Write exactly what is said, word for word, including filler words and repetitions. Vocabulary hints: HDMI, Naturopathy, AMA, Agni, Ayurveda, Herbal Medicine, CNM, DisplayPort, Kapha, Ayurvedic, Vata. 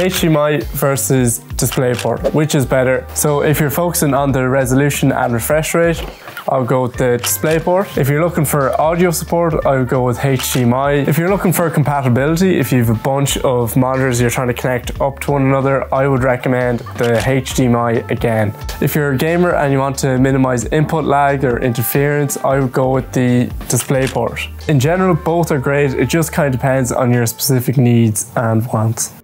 H D M I versus DisplayPort, which is better? So if you're focusing on the resolution and refresh rate, I'll go with the DisplayPort. If you're looking for audio support, I'll go with H D M I. If you're looking for compatibility, if you have a bunch of monitors you're trying to connect up to one another, I would recommend the H D M I again. If you're a gamer and you want to minimize input lag or interference, I would go with the DisplayPort. In general, both are great. It just kind of depends on your specific needs and wants.